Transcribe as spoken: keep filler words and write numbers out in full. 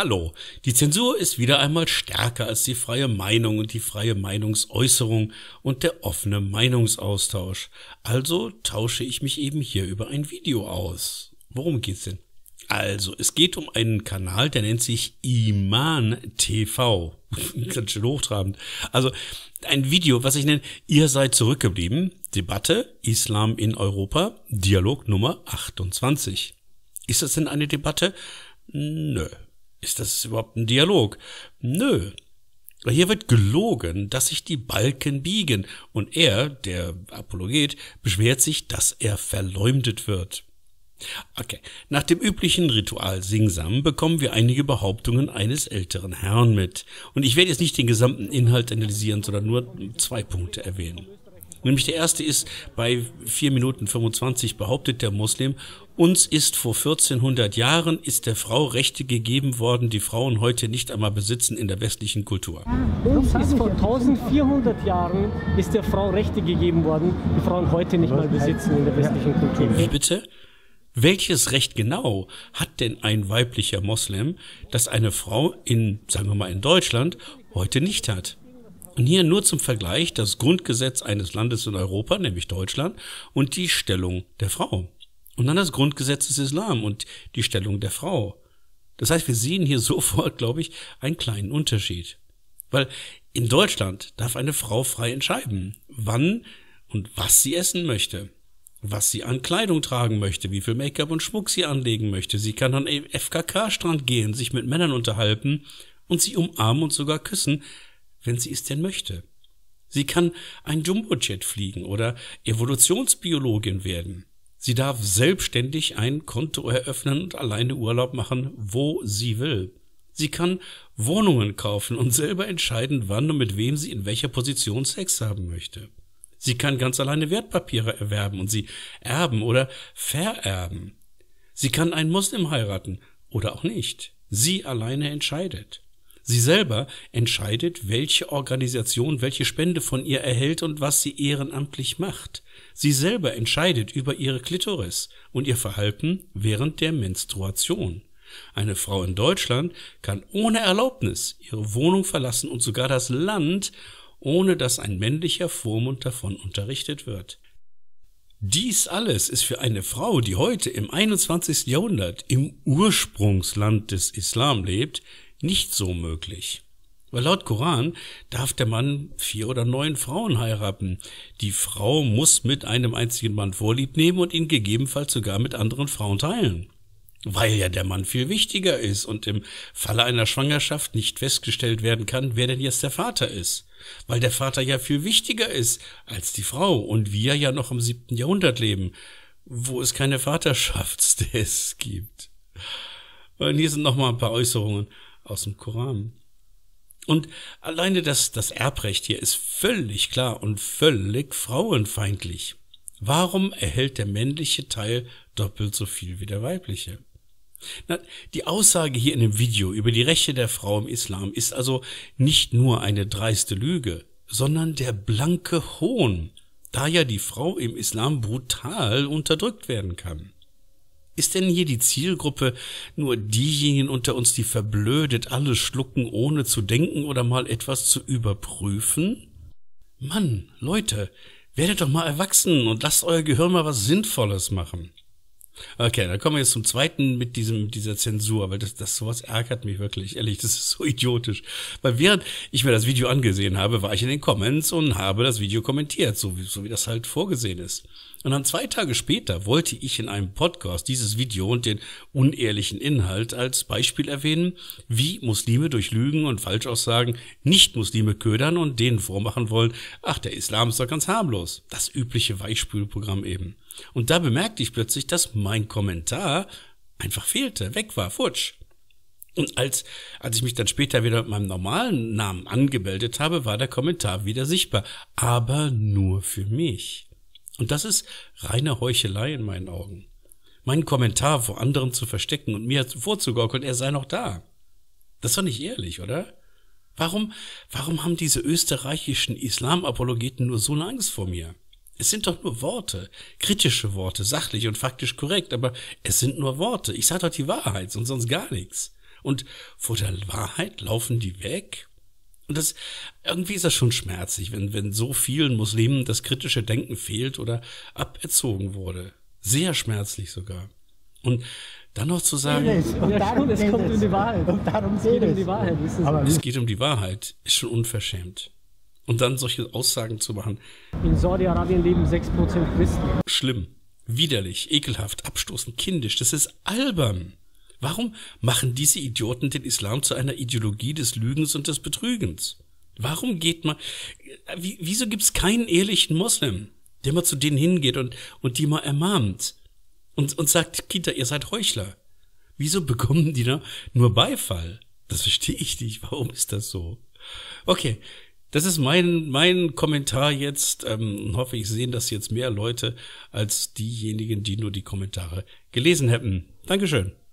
Hallo, die Zensur ist wieder einmal stärker als die freie Meinung und die freie Meinungsäußerung und der offene Meinungsaustausch. Also tausche ich mich eben hier über ein Video aus. Worum geht's denn? Also, es geht um einen Kanal, der nennt sich Iman T V. Ganz schön hochtrabend. Also, ein Video, was ich nenne, ihr seid zurückgeblieben. Debatte, Islam in Europa, Dialog Nummer achtundzwanzig. Ist das denn eine Debatte? Nö. Ist das überhaupt ein Dialog? Nö. Hier wird gelogen, dass sich die Balken biegen. Und er, der Apologet, beschwert sich, dass er verleumdet wird. Okay. Nach dem üblichen Ritual Singsam bekommen wir einige Behauptungen eines älteren Herrn mit. Und ich werde jetzt nicht den gesamten Inhalt analysieren, sondern nur zwei Punkte erwähnen. Nämlich der erste ist, bei vier Minuten fünfundzwanzig behauptet der Muslim, uns ist vor vierzehnhundert Jahren ist der Frau Rechte gegeben worden, die Frauen heute nicht einmal besitzen in der westlichen Kultur. Uns ist vor eintausendvierhundert Jahren ist der Frau Rechte gegeben worden, die Frauen heute nicht mal besitzen in der westlichen Kultur. Wie bitte? Welches Recht genau hat denn ein weiblicher Moslem, das eine Frau in, sagen wir mal in Deutschland, heute nicht hat? Und hier nur zum Vergleich das Grundgesetz eines Landes in Europa, nämlich Deutschland, und die Stellung der Frau. Und dann das Grundgesetz des Islam und die Stellung der Frau. Das heißt, wir sehen hier sofort, glaube ich, einen kleinen Unterschied. Weil in Deutschland darf eine Frau frei entscheiden, wann und was sie essen möchte, was sie an Kleidung tragen möchte, wie viel Make-up und Schmuck sie anlegen möchte. Sie kann an den F K K-Strand gehen, sich mit Männern unterhalten und sie umarmen und sogar küssen, wenn sie es denn möchte. Sie kann ein Jumbojet fliegen oder Evolutionsbiologin werden. Sie darf selbstständig ein Konto eröffnen und alleine Urlaub machen, wo sie will. Sie kann Wohnungen kaufen und selber entscheiden, wann und mit wem sie in welcher Position Sex haben möchte. Sie kann ganz alleine Wertpapiere erwerben und sie erben oder vererben. Sie kann einen Muslim heiraten oder auch nicht. Sie alleine entscheidet. Sie selber entscheidet, welche Organisation welche Spende von ihr erhält und was sie ehrenamtlich macht. Sie selber entscheidet über ihre Klitoris und ihr Verhalten während der Menstruation. Eine Frau in Deutschland kann ohne Erlaubnis ihre Wohnung verlassen und sogar das Land, ohne dass ein männlicher Vormund davon unterrichtet wird. Dies alles ist für eine Frau, die heute im einundzwanzigsten Jahrhundert im Ursprungsland des Islam lebt, nicht so möglich. Weil laut Koran darf der Mann vier oder neun Frauen heiraten. Die Frau muss mit einem einzigen Mann Vorlieb nehmen und ihn gegebenenfalls sogar mit anderen Frauen teilen. Weil ja der Mann viel wichtiger ist und im Falle einer Schwangerschaft nicht festgestellt werden kann, wer denn jetzt der Vater ist. Weil der Vater ja viel wichtiger ist als die Frau und wir ja noch im siebten Jahrhundert leben, wo es keine Vaterschaftstests gibt. Und hier sind nochmal ein paar Äußerungen aus dem Koran. Und alleine das, das Erbrecht hier ist völlig klar und völlig frauenfeindlich. Warum erhält der männliche Teil doppelt so viel wie der weibliche? Na, die Aussage hier in dem Video über die Rechte der Frau im Islam ist also nicht nur eine dreiste Lüge, sondern der blanke Hohn, da ja die Frau im Islam brutal unterdrückt werden kann. Ist denn hier die Zielgruppe nur diejenigen unter uns, die verblödet alles schlucken, ohne zu denken oder mal etwas zu überprüfen? Mann, Leute, werdet doch mal erwachsen und lasst euer Gehirn mal was Sinnvolles machen. Okay, dann kommen wir jetzt zum zweiten mit diesem dieser Zensur, weil das, das sowas ärgert mich wirklich, ehrlich, das ist so idiotisch. Weil während ich mir das Video angesehen habe, war ich in den Comments und habe das Video kommentiert, so wie, so wie das halt vorgesehen ist. Und dann zwei Tage später wollte ich in einem Podcast dieses Video und den unehrlichen Inhalt als Beispiel erwähnen, wie Muslime durch Lügen und Falschaussagen Nicht-Muslime ködern und denen vormachen wollen, ach, der Islam ist doch ganz harmlos. Das übliche Weichspülprogramm eben. Und da bemerkte ich plötzlich, dass mein Kommentar einfach fehlte, weg war, futsch. Und als, als ich mich dann später wieder mit meinem normalen Namen angemeldet habe, war der Kommentar wieder sichtbar. Aber nur für mich. Und das ist reine Heuchelei in meinen Augen. Meinen Kommentar vor anderen zu verstecken und mir vorzugaukeln, er sei noch da. Das ist doch nicht ehrlich, oder? Warum, warum haben diese österreichischen Islamapologeten nur so eine Angst vor mir? Es sind doch nur Worte, kritische Worte, sachlich und faktisch korrekt, aber es sind nur Worte. Ich sage doch die Wahrheit und sonst gar nichts. Und vor der Wahrheit laufen die weg. Und das, irgendwie ist das schon schmerzlich, wenn, wenn so vielen Muslimen das kritische Denken fehlt oder aberzogen wurde. Sehr schmerzlich sogar. Und dann noch zu sagen, es, und ja, darum es kommt es. um die Wahrheit. Und darum es geht es. um die Wahrheit. Aber es geht um die Wahrheit, ist schon unverschämt. Und dann solche Aussagen zu machen. In Saudi-Arabien leben sechs Prozent Christen. Schlimm, widerlich, ekelhaft, abstoßend, kindisch. Das ist albern. Warum machen diese Idioten den Islam zu einer Ideologie des Lügens und des Betrügens? Warum geht man... Wieso gibt es keinen ehrlichen Moslem, der mal zu denen hingeht und, und die mal ermahnt und, und sagt, Kinder, ihr seid Heuchler? Wieso bekommen die da nur Beifall? Das verstehe ich nicht. Warum ist das so? Okay, das ist mein, mein Kommentar jetzt. Ähm, hoffe, ich sehe das jetzt mehr Leute als diejenigen, die nur die Kommentare gelesen hätten. Dankeschön.